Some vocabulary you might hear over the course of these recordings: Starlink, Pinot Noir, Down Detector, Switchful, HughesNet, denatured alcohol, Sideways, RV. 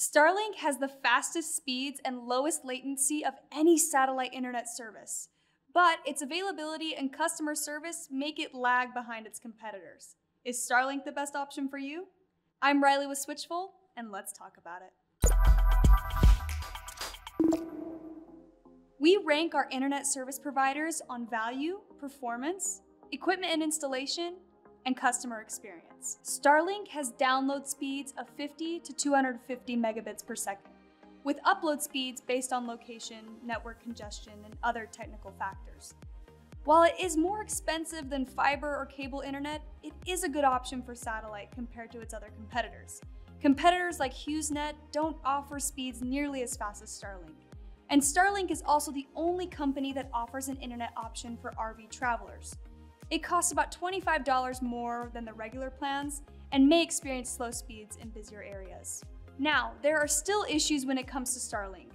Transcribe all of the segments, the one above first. Starlink has the fastest speeds and lowest latency of any satellite internet service, but its availability and customer service make it lag behind its competitors. Is Starlink the best option for you? I'm Riley with Switchful, and let's talk about it. We rank our internet service providers on value, performance, equipment and installation, and customer experience. Starlink has download speeds of 50 to 250 megabits per second, with upload speeds based on location, network congestion, and other technical factors. While it is more expensive than fiber or cable internet, it is a good option for satellite compared to its other competitors. Competitors like HughesNet don't offer speeds nearly as fast as Starlink. And Starlink is also the only company that offers an internet option for RV travelers. It costs about $25 more than the regular plans and may experience slow speeds in busier areas. Now, there are still issues when it comes to Starlink.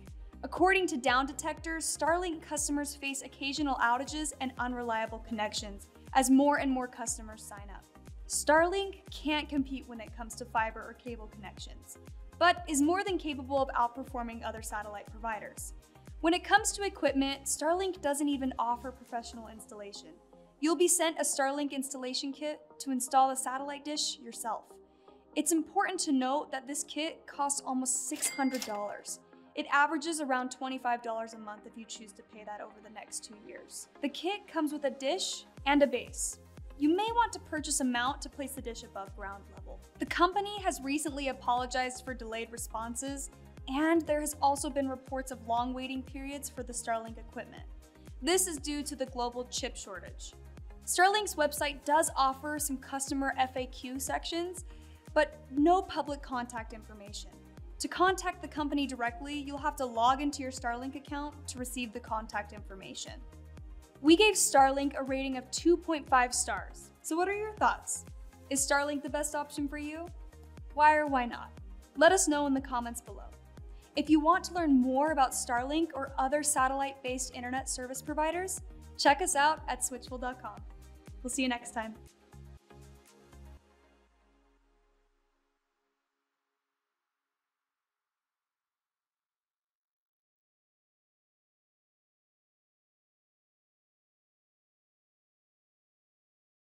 According to Down Detector, Starlink customers face occasional outages and unreliable connections as more and more customers sign up. Starlink can't compete when it comes to fiber or cable connections, but is more than capable of outperforming other satellite providers. When it comes to equipment, Starlink doesn't even offer professional installation. You'll be sent a Starlink installation kit to install the satellite dish yourself. It's important to note that this kit costs almost $600. It averages around $25 a month if you choose to pay that over the next 2 years. The kit comes with a dish and a base. You may want to purchase a mount to place the dish above ground level. The company has recently apologized for delayed responses, and there has also been reports of long waiting periods for the Starlink equipment. This is due to the global chip shortage. Starlink's website does offer some customer FAQ sections, but no public contact information. To contact the company directly, you'll have to log into your Starlink account to receive the contact information. We gave Starlink a rating of 2.5 stars. So what are your thoughts? Is Starlink the best option for you? Why or why not? Let us know in the comments below. If you want to learn more about Starlink or other satellite-based internet service providers, check us out at switchful.com. We'll see you next time.